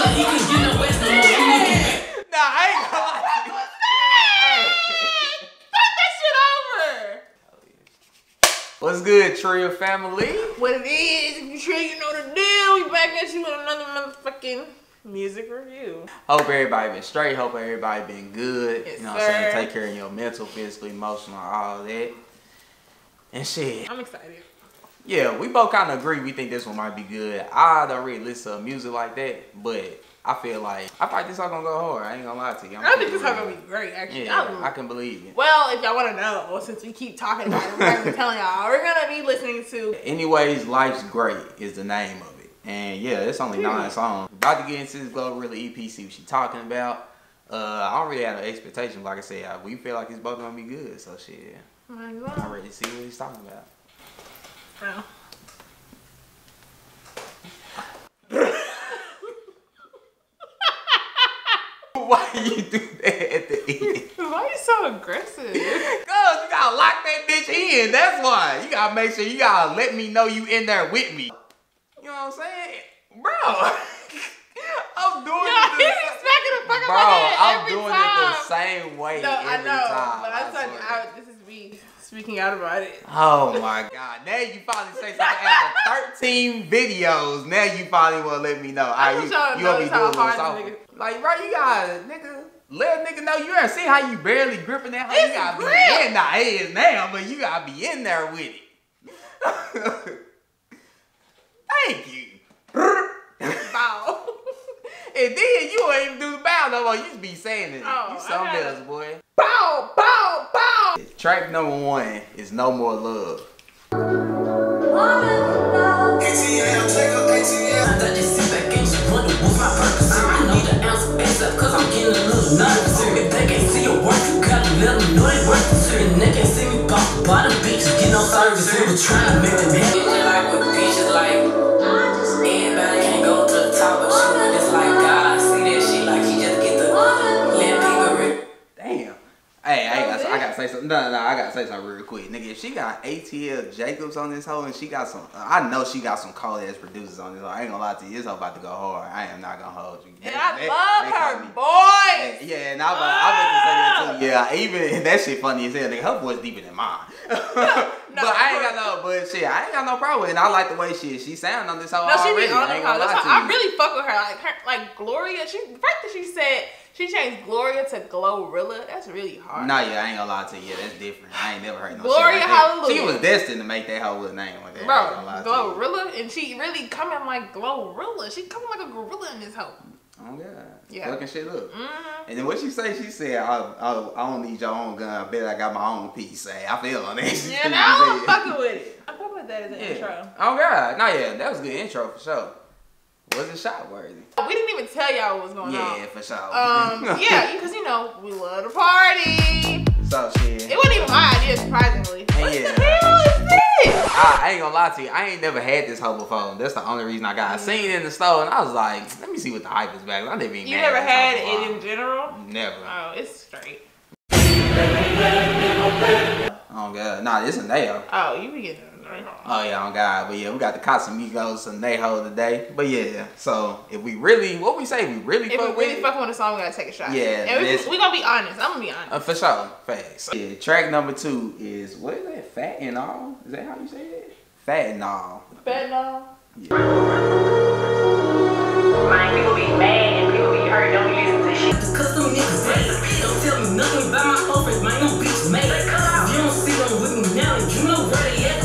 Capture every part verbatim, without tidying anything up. like he couldn't get no west no more. Nah, I ain't gonna lie. What's good, Trio family? What it is, if you Trio, you know the deal. We back at you with another motherfucking music review. Hope everybody been straight. Hope everybody been good. Yes, you know what I'm saying? Take care of your mental, physical, emotional, all that. And shit. I'm excited. Yeah, we both kind of agree. We think this one might be good. I don't really listen to music like that, but I feel like, I think this all gonna go hard. I ain't gonna lie to you. I'm I think this all gonna be great, actually. Yeah, I, I can believe it. Well, if y'all wanna know, since we keep talking about it, I'm like telling y'all, we're gonna be listening to Anyways, Life's Great is the name of it. And yeah, it's only nine Dude. songs. About to get into this GloRilla E P, see what she's talking about. Uh, I don't really have no expectations. Like I said, we feel like it's both gonna be good, so shit. Oh my God. I already see what he's talking about. Wow. Why you do that at the end? Why you so aggressive? Cause you gotta lock that bitch in. That's why. You gotta make sure you gotta let me know you in there with me. You know what I'm saying, bro? I'm doing no, this. He's smacking the fuck out of my head I'm every doing time. It the same way no, every I know, time. But I told you, I, this is me speaking out about it. Oh my God! Now you finally say something after thirteen videos. Now you finally wanna let me know. I right, you you know gonna be doing something. Like, bro, you gotta, nigga, let nigga know you ain't see how you barely gripping that. How it's you gotta grip. Be in nah, it is now, but you gotta be in there with it. Thank you. Bow. And then you ain't even do the bow no more. You just be saying it. Oh, you something else, boy. Bow, bow, bow. Track number one is No More Love. Love. Cause I'm getting a little nuts. If they can't see your work, you gotta let them know they work. And they can't see me pop by the beach, get no service. We were trying to make them happy. Like with beaches, like everybody can't go to the top of shooting. It's like God, I see that shit. Like he just get the let people rip. Damn. Hey, I, ain't gotta, I gotta say something. No, no, no, I gotta say something real quick, nigga. If she got A T L Jacobs on this hoe, and she got some, uh, I know she got some cold ass producers on this hoe. I ain't gonna lie to you, this hoe about to go hard. I am not gonna hold you. And that, I that, love that her voice. Yeah, yeah, and I was about to say that too. Yeah, even and that shit funny as hell, nigga. Her voice deeper than mine. No, but no, I ain't got no, but shit, I ain't got no problem. And I like the way she she sound on this hoe. No, she already. Be on I, that's how, I really fuck with her. Like her, like Gloria. She first that she said. She changed Gloria to GloRilla. That's really hard. Nah, yeah, I ain't gonna lie to you. Yeah, that's different. I ain't never heard no Gloria, shit like that. Hallelujah. She was destined to make that whole little name with that. Bro, GloRilla, and she really coming like GloRilla. She coming like a gorilla in this hoe. Oh, God. Yeah. Fucking shit up. Mm-hmm. And then what she say? She said, I, I, I don't need your own gun. I bet I got my own piece. Hey, I feel on that. Yeah, no, I'm fucking with it. I'm fucking with that as an yeah. intro. Oh, God. No, yeah, that was a good intro for sure. Wasn't shot worthy. We didn't even tell y'all what was going yeah, on. Yeah, for sure. Um, yeah, because you know we love to party. So shit. It wasn't even my idea, surprisingly. What yeah. the hell is this? I, I ain't gonna lie to you. I ain't never had this hoe before. That's the only reason I got. I seen it in the store, and I was like, let me see what the hype is back. I never even. You mad never had it in general? Never. Oh, it's straight. Oh God, nah, this is nail. Oh, you be getting. Oh yeah, on God, but yeah, we got the Casamigos and Neho today, but yeah. So if we really, what we say, we really. If fuck we really with fuck it, with a song, we gotta take a shot. Yeah, and we, we gonna be honest. I'm gonna be honest. Uh, for sure, facts. So, yeah, track number two is what is that? Phatnall? Is that how you say it? Phatnall. Phatnall. Yeah. Mind people be mad and people be hurt. Don't listen to shit. Just cause them niggas ass. Don't tell me nothing about my offers. Man, no bitch made. You don't see them with me now, you know where they at.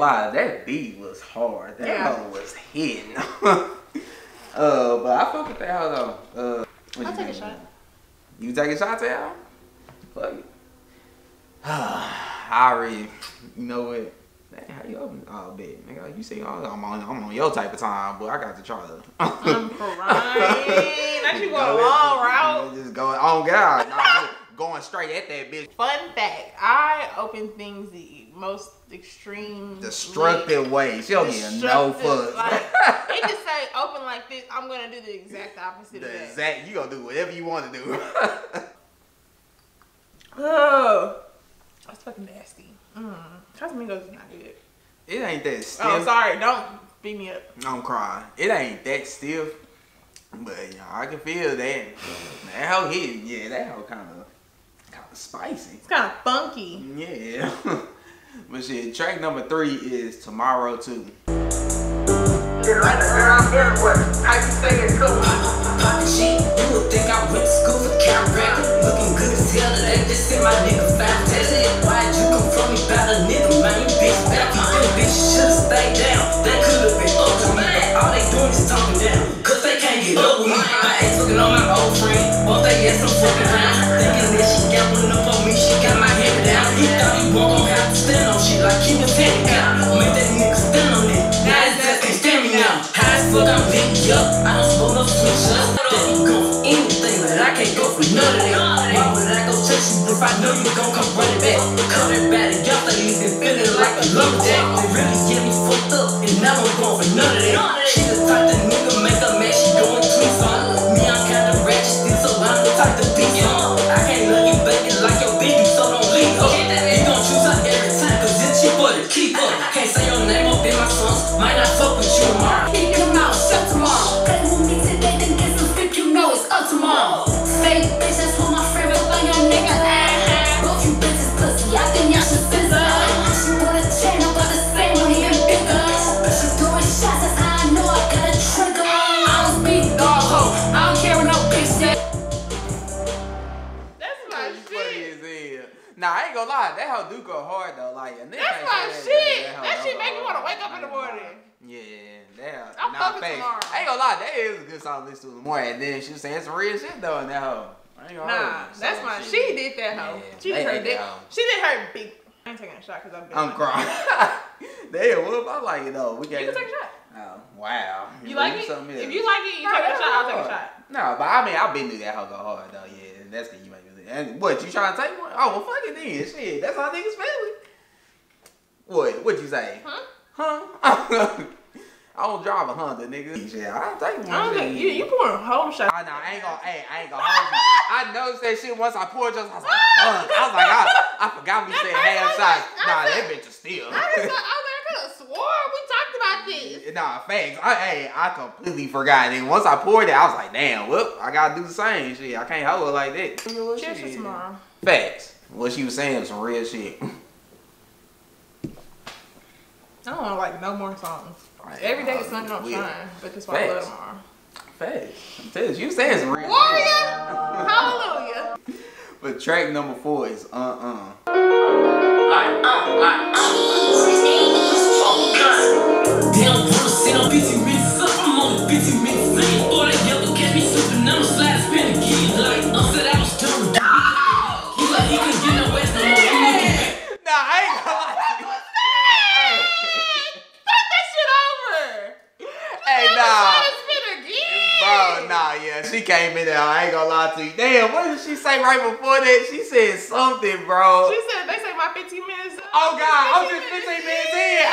Lie, that beat was hard. That yeah. hoe was hitting. uh, but I fuck with that hoe though. Uh, What I'll take mean? a shot. You take a shot, Tail? Fuck it. I already, you know what? Man, how you open? Oh, bit, nigga. You see, I'm on, I'm on your type of time, but I got to try to. I'm crying. Now you going a long route. Just going on, God. Nah, going straight at that bitch. Fun fact: I open things the most extreme, destructive like, way. She don't give no fuck. Like, it just say open like this. I'm gonna do the exact opposite. The of that. Exact. You gonna do whatever you want to do. Oh, that's fucking nasty. Mm. Casamigos is not good. It ain't that stiff. Oh, sorry. Don't beat me up. Don't cry. It ain't that stiff. But, you know, I can feel that. That hoe hitting. Yeah, that hoe kind of kind of spicy. It's kind of funky. Yeah. But shit, track number three is Tomorrow Too. Get right around everywhere. How you say it cool? She would think I went to school for Cal Rap. Looking good as hell today. Just sent my nigga five tests. Why'd you come from me about a nigga, man? You bitch back. You feel bitch, you should've stayed down. That could've been up to me. All they doing is talking down. Cause they can't get up with me. My ex looking on my old friend. Both they ass I'm fucking high. Thinking that she gambling up on me. She got my head down. He thought he won't gon' have to stand on shit. Like keep his head down. Make that nigga stand on it. Now his ass can't stand me now. High as fuck, I'm picking up. I don't smoke no switch up. That he go for anything, but I can't go for none of that. Why would I go touch you if I know you gon' come running back? Coming back and y'all things been feeling like a lumberjack. They really get me fucked up, and now I'm going for none of that. She the type that nigga make a man, she going tweets on. Me, I'm kinda ratchet still, so I'm the type to pick it on. I can't love you bacon like your baby, so don't leave up. You gon' choose her every time, cause it's your boy to keep up. Can't say your name up in my songs, might not fuck with you tomorrow. Keep your mouth shut tomorrow. Cause with me today, then get some stick, you know it's up tomorrow. Fake bitch, that's what my friend was on your nigga ass. I think y'all should scissor. She wanna chain up on the same one even bigger. But she doing shots as I know I got a trigger. I don't speak dog ho. I don't care what no bitch said. That's my shit. Funny as hell. Nah, I ain't gonna lie. That hoe do go hard though. Like a nigga. That's my shit. That, that, that, that shit make me wanna wake up in the morning. Yeah, that. I'm fucking tomorrow. I ain't gonna lie. That is a good song to listen to in the morning. And then she was saying some real shit though in that hoe. Nah, that's my. She, she did that hoe. Yeah, she did her dick. She did her big. I ain't taking a shot because I'm. I'm crying. Damn, whoop! I like it though. We got. You can take a shot. Oh wow. You, you like it? If you like it, you no, take a shot. Hard. I'll take a shot. No, but I mean, I've been through that hoe go hard though. Yeah, that's the you make me. And what you trying to take one? Oh well, fuck it then. Shit, that's how niggas feel. What? What you say? Huh? Huh? I don't drive a Honda, nigga. Yeah, I don't take one. I don't think you, you pouring whole shot. I know. I ain't gonna. Hey, I ain't gonna hold you. I noticed that shit once I poured just. I was like, fuck. I was like, I, I forgot we said half shots. Nah, that bitch is still. I was like, I could have swore we talked about this. Nah, facts. I, hey, I completely forgot. And once I poured it, I was like, damn, whoop. I gotta do the same shit. I can't hold it like that. Cheers for tomorrow. Facts. What she was saying was some real shit. I don't want like no more songs. Like, every day the sun don't shine, but that's why Facts. I love tomorrow. Facts. I'm telling you, you saying it's real. Warrior! Hallelujah! But track number four is uh-uh. Damn, bro, sit on B T mix up. I'm on the B T mix thing. All that yellow catch me slipping. I'm slide spin again. Like, I said I was done. He's like, he couldn't get no west no more. Nah, I ain't gonna lie. Nah. Bro, nah, yeah, she came in there. I ain't gonna lie to you. Damn, what did she say right before that? She said something, bro. She said, they say my fifteen minutes. Oh, God, I'm just fifteen minutes in. I, I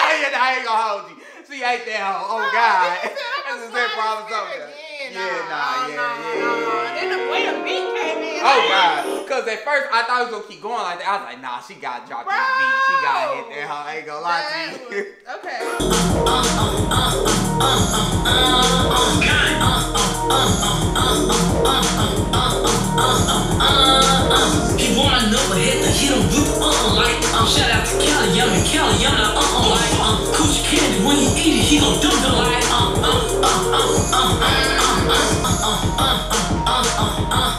ain't gonna hold you. She ate that hoe. Oh, no, God. That's the same problem. Again, yeah, nah, nah, yeah, nah, yeah, nah, yeah. Then the way the beat came in. Oh, God. Because at first, I thought it was gonna keep going like that. I was like, nah, she got dropped this beat. She got hit that hoe. I ain't gonna lie that to you. Was, okay. He wanna know what hit the hit him do uh like um shout out to Cali Yummy, Cali Yummy uh uh like um Coochie Candy when he eat it he gon' do the like um um um um um um um um um um um um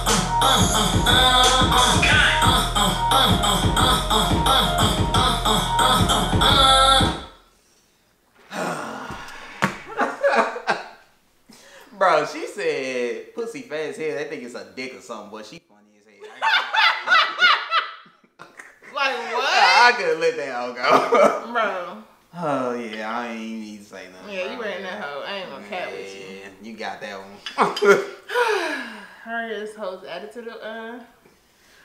Bro, she said pussy niggas fat as hell. They think it's a dick or something, but she funny as hell. Like what? I, I couldn't let that all go. Bro. Oh yeah, I ain't even need to say nothing. Yeah, you ran that hoe. I ain't gonna cat with you. Yeah, you got that one. Her is hoes added to the uh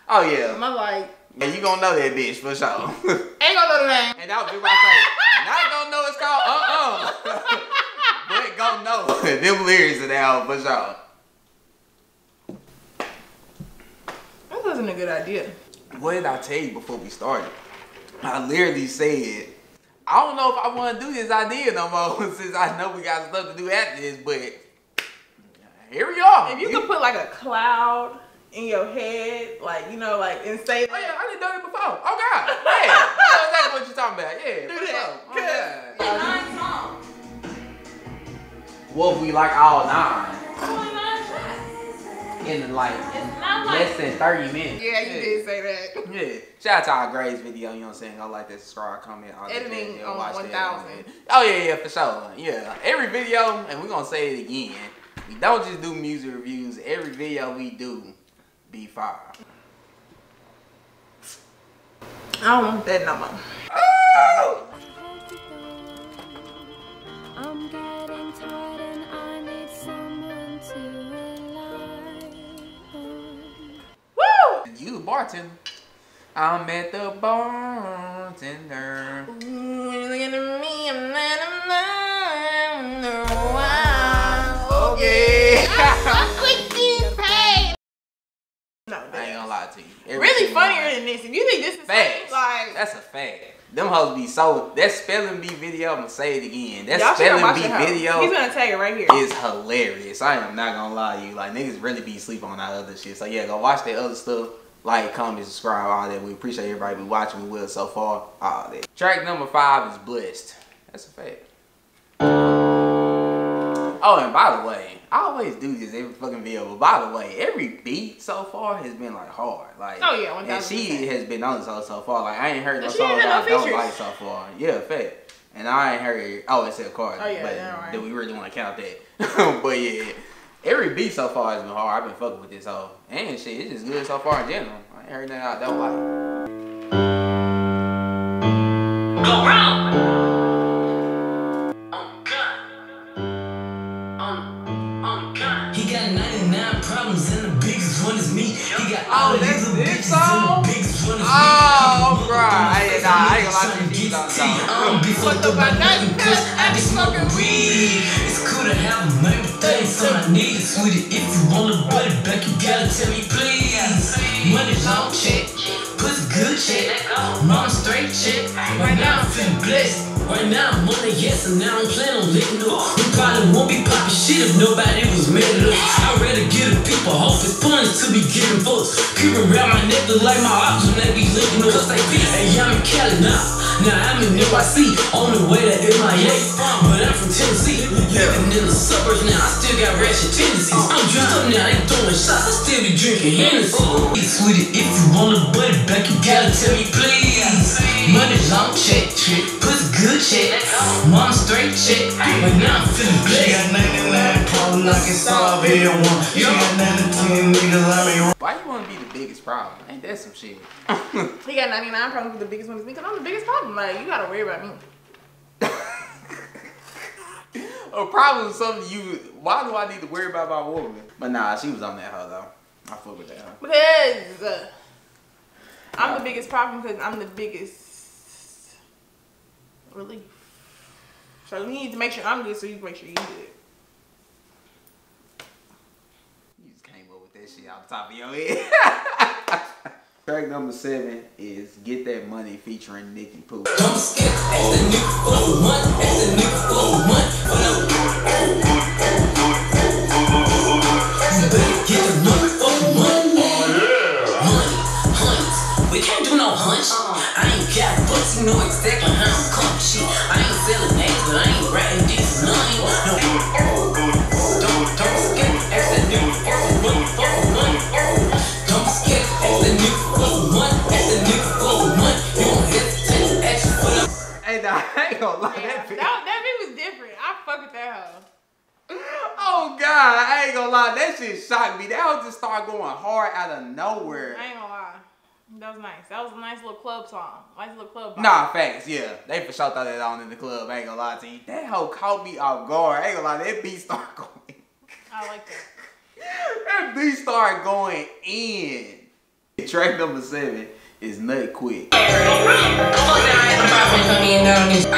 Oh yeah. My like yeah, you gonna know that bitch for sure. Ain't gonna know the name. And that would be my thing. Not gonna know it's called uh-uh. But gonna know. Them lyrics are that for sure. That wasn't a good idea. What did I tell you before we started? I literally said, I don't know if I wanna do this idea no more since I know we got stuff to do after this, but here we are. If you here. Could put like a cloud in your head, like, you know, like, and say that. Oh yeah, I done done it before. Oh God, yeah. I know exactly what you're talking about, yeah. Do that, oh, yeah. Nine songs. What if we like all nine? It's only nine tracks. In like, like less than thirty minutes. Yeah, you yeah. did say that. Yeah. Shout out to our grades video, you know what I'm saying? Go like that, subscribe, comment, all that. Editing on one thousand. Oh yeah, yeah, for sure. Yeah, every video, and we're gonna say it again. We don't just do music reviews. Every video we do, be fire. I don't want that no more. Oh! I'm getting tired and I need someone to rely on. Woo! You bartender. I met the bartender. Ooh, look at me, I'm not alone. No, wow. Okay. I'm so quick paid. No, I ain't gonna lie to you. Every really funnier line. Than this. If you think this is fast, like that's a fact. Them hoes be so, that spelling bee video, I'm gonna say it again. That spelling bee video, he's gonna tag it right here. Is hilarious. I am not gonna lie to you. Like, niggas really be sleep on that other shit. So yeah, go watch that other stuff. Like, comment, subscribe, all that. We appreciate everybody be watching. We will so far, all that. Track number five is Blessed. That's a fact. Oh, and by the way, I always do this every fucking video, but by the way, every beat so far has been like hard. Like, oh yeah, one thousand percent. And she has been on this song so far. Like, I ain't heard no song that no I features. Don't like so far. Yeah, fact. And I ain't heard, oh, it said Cardi, oh, yeah, but yeah, right. Then we really want to count that. But yeah, every beat so far has been hard. I've been fucking with this hoe. And shit, it's just good so far in general. I ain't heard nothing I don't like. Go round! Oh, that's this song? Oh, bro. I ain't gonna lie to you. What the fuck? I be smoking weed. It's cool to have a man, but that ain't something I need. Sweetie, if you want to butt it back, you gotta tell me, please. Money long shit, pussy good shit, mom straight shit. Right now I'm feeling blessed. Right now I'm on a yes, and now I'm planning on letting up. We probably won't be popping shit if nobody was mad at us. I'd rather give the people hope. It's fun to be giving votes. People around my neck look like my options when they be licking us like this. Hey, I'm in Cali now. Now I'm in N Y C, on the way to M I A, but I'm from Tennessee. Living in the suburbs now, I still got ratchet tendencies. I'm dressed up now, ain't throwing shots, I still be drinking Hennessy. Hey, sweetie, if you want to butt it back, you gotta tell me, please. Money long check, pussy good check, mom straight check, but now I'm feeling blessed. She got ninety-nine problems, I can solve everyone. She got ninety-two niggas, I mean. Why you wanna be the biggest problem? Ain't that some shit? He got ninety-nine problems, but the biggest one is me, because I'm the biggest problem. Like, you gotta worry about me. A problem is something you. Why do I need to worry about my woman? But nah, she was on that hoe though. I fuck with that hoe. Because uh, I'm yeah. the biggest problem because I'm the biggest relief. So you need to make sure I'm good, so you can make sure you good. You just came up with that shit off the top of your head. Track number seven is Get That Money featuring Nicki Pooh. Don't skip at the Nicki Pooh one, at the Nicki Pooh one. You better get the Nicki Pooh one. Money, hunts. We can't do no hunch. I ain't got books, you know exactly how I'm coming. Shit, I ain't selling names, but I ain't writing this money. No, don't, don't skip at the Nicki Pooh one. I ain't gonna lie, yeah, that bitch. That, that bitch was different. I fuck with that hoe. Oh God. I ain't gonna lie, that shit shocked me. That was just start going hard out of nowhere. I ain't gonna lie. That was nice. That was a nice little club song. Nice little club vibe. Nah, facts, yeah. They for sure thought that on in the club. I ain't gonna lie to you. That hoe caught me off guard. I ain't gonna lie, that beat started going. I like that. That beat started going in. Track number seven is Nut Quick. I could've been the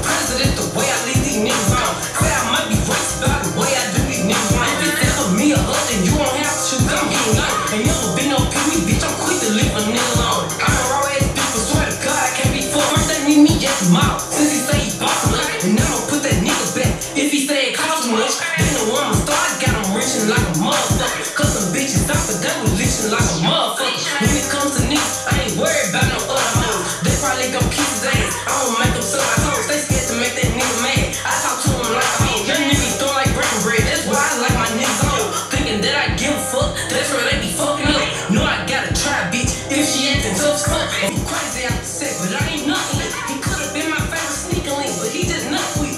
president the way I leave these niggas out. Say I might be racist about the way I do these niggas out. If it's ever me or us and you don't have to choose, I'm getting out. Ain't never been no pee-wee, bitch, I'm quick to leave a nigga alone. I'm a raw ass bitch, but swear to God I can't be full. First they need me at the mouth, since he say he bought some life. And I'm gonna put that nigga back if he say it cost too much. Ain't no one of stars got him reaching like a motherfucker. Cause some bitches out the devil leeching like a motherfucker. When it comes to niggas, I ain't worried about no other hoes. They probably gon' kiss his ass. I don't make them suck my toes. They scared to make that nigga mad. I talk to him like a hoe. Young niggas don't like breaking bread. That's why I like my niggas on. Thinking that I give a fuck. That's where they be fucking up. No, I gotta try, bitch. If she acting tough, fuck. I'm crazy after sex, but I ain't nothing. He could've been my favorite sneaker link, but he just not weak.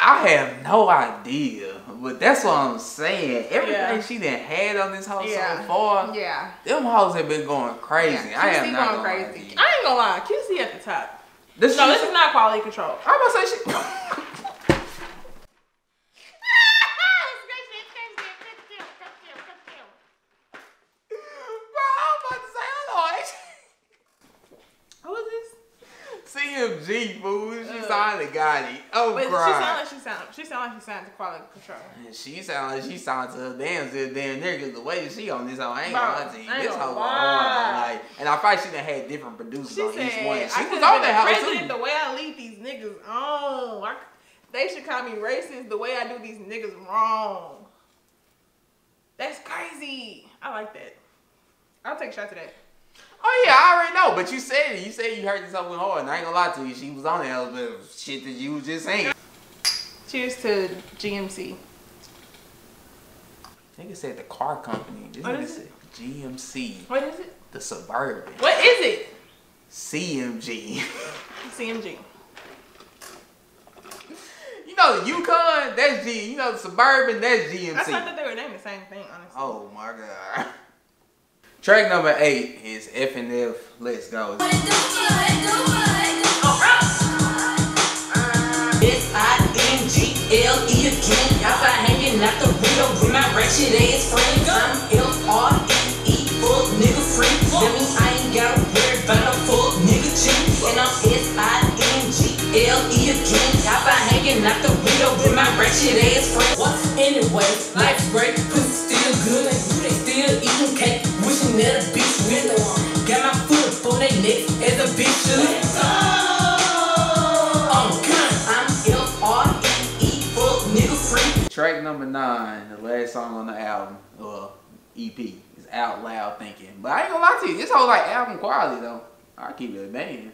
I have no idea, but that's what I'm saying. Everything yeah. she done had on this house yeah. so far, yeah, them hoes have been going crazy. Yeah. I am not going crazy. Idea. I ain't gonna lie, Q C at the top. This no, this is not quality control. I'm gonna say she. C M G, fool. She sounded like Gotti. Oh, but she sound like she sound. She sound like she sound to quality control. She sound like she sound to her damn damn damn nigga. Cause the way that she on this hoe, I ain't gonna lie to you. This hoe hard. Like, and I probably should have had different producers she on said, each one. She I was on that hoe too. The way I leave these niggas on, I, they should call me racist. The way I do these niggas wrong. That's crazy. I like that. I'll take a shot to that. Oh yeah, I already know, but you said it. You said you heard this up went hard, and I ain't gonna lie to you. She was on the hell bit of shit that you was just saying. Cheers to G M C. Nigga said the car company. This what nigga is it? Said G M C. What is it? The Suburban. What is it? C M G. C M G. You know the Yukon, that's G. You know the Suburban, that's G M C. I thought that they were named the same thing, honestly. Oh my God. Track number eight is F N F, Let's Go. What it do, what it do, what it do. Oh, it's I N G L E again. Outside hanging out the window with my ratchet ass friends. I'm L R N E, full nigga free. That means I ain't gotta worry about no full nigga cheat. And I'm S I N G L E again. Outside hanging out the window with my ratchet ass friends. What? Anyways, life's great, pussy still good. They still eating cake. That a bitch window on. Got my foot for they neck as a bitch should. Oh, I'm L R N E full nigga free. Track number nine, the last song on the album, or E P, is Out Loud Thinking. But I ain't gonna lie to you, this whole like album quality though. I keep it a band.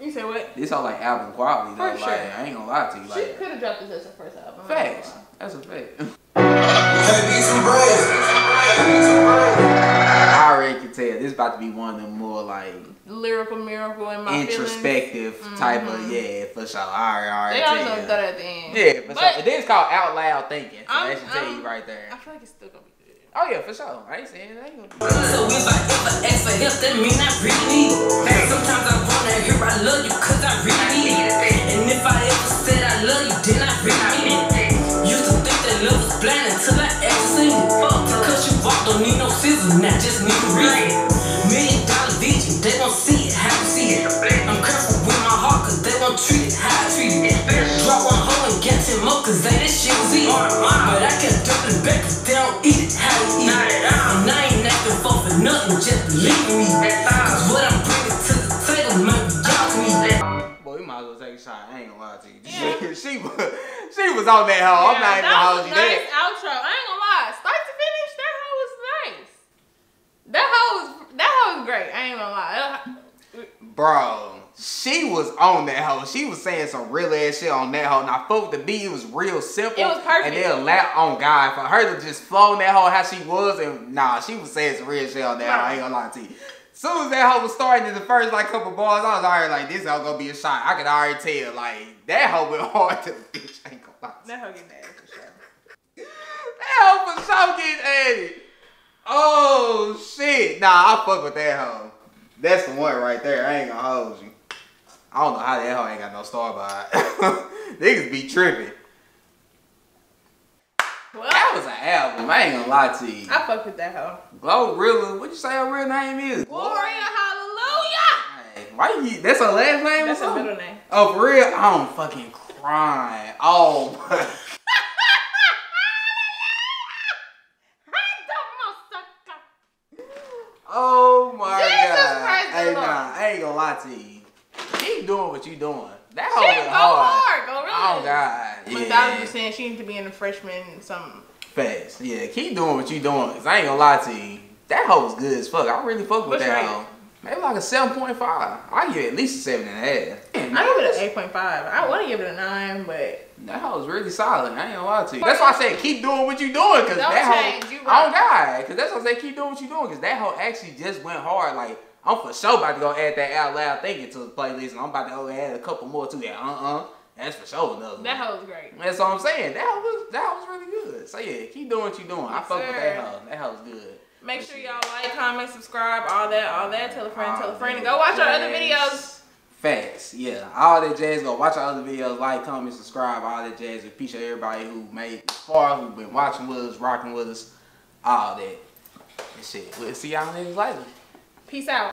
You say what? This whole like album quality though. For like, sure. I ain't gonna lie to you. She like, could have dropped this as her first album. Facts. That's a fact. Hey, need some bread. I already can tell this about to be one of them more like lyrical miracle in my introspective feelings. Type mm-hmm. of yeah for sure. I already, I already they tell you. That at the end. Yeah, for but sure. Then it's called Out Loud Thinking. So I'm, that should I'm, tell you right there. I feel like it's still gonna be good. Oh yeah, for sure. I ain't saying it ain't gonna be good. So if I ever ask for help, that means I really need it. Sometimes I wanna hear I love you cause I really need it. And if I ever said I love you, then I really need it. Used to think that love was blind until I ever seen it. Fuck, cause you walk don't need no scissors, now just need to read it. Million dollar vision, they won't see it, how you see it. I'm careful with my heart, cause they won't treat it, how I treat it. Drop one hole and get ten more, cause they this shit was eating. But I can't dump it back, cause they don't eat it, how you eat it. And I ain't acting for for nothing, just believe me. Cause what I'm bringing to the table might be y'all me. Boy, we might as well take a shot, I ain't gonna lie to you. Yeah. she, was, she was on that hoe, yeah, I'm not even gonna hold you nice there. Outro, I ain't gonna lie, start to finish, that hoe was nice. That hoe was, that hoe was great, I ain't gonna lie. Bro, she was on that hoe. She was saying some real ass shit on that hoe. And I fucked the beat, it was real simple. It was perfect. And then allowed on God for her to just flow on that hoe how she was. And nah, she was saying some real shit on that hoe, I ain't gonna lie to you. soon as that hoe was starting in the first like couple bars, I was already like, this hoe gonna be a shot. I could already tell, like, that hoe went hard to the bitch. I ain't gonna lie. That hoe getting added for sure. That hoe for sure getting added. Oh shit. Nah, I fuck with that hoe. That's the one right there. I ain't gonna hold you. I don't know how that hoe ain't got no star behind. Niggas be tripping. Well, that was an album. I ain't gonna lie to you. I fuck with that hoe. GloRilla. What you say her real name is? Gloria Hallelujah. Hey, why you? That's her last name. That's her middle name. Oh, for real? I'm fucking crying. Oh my. Oh my Jesus God. Christ, hey, nah, I ain't gonna lie to you. Keep doing what you doing. That hoe go hard. hard. Go really. Oh God. One thousand percent. She needs to be in the freshman something. Fast. Yeah. Keep doing what you doing. Cause I ain't gonna lie to you. That hoe was good as fuck. I really fuck with What's that hoe. Maybe like a seven point five. I give it at least a seven and a half. Damn, I give it an eight point five. I want to give it a nine, but that hoe was really solid. I ain't gonna lie to you. That's why I said keep doing what you doing. Cause don't that hoe. Right. Oh God. Cause that's why I said keep doing what you doing. Cause that hoe actually just went hard. Like. I'm for sure about to go add that Out Loud thinking to the playlist, and I'm about to go add a couple more to that. Uh-uh. That's for sure another That hoe was great. That's what I'm saying. That hoe was, that was really good. So yeah, keep doing what you're doing. Yes, I fuck sir. with that hoe. That hoe was good. Make sure y'all like, comment, subscribe, all that, all that. Tell a friend, all tell a friend, and go watch jazz. our other videos. Facts. Yeah. All that jazz. Go watch our other videos. Like, comment, subscribe, all that jazz. We appreciate everybody who made it far, who've been watching with us, rocking with us, all that. And shit. We'll see y'all niggas later. Peace out.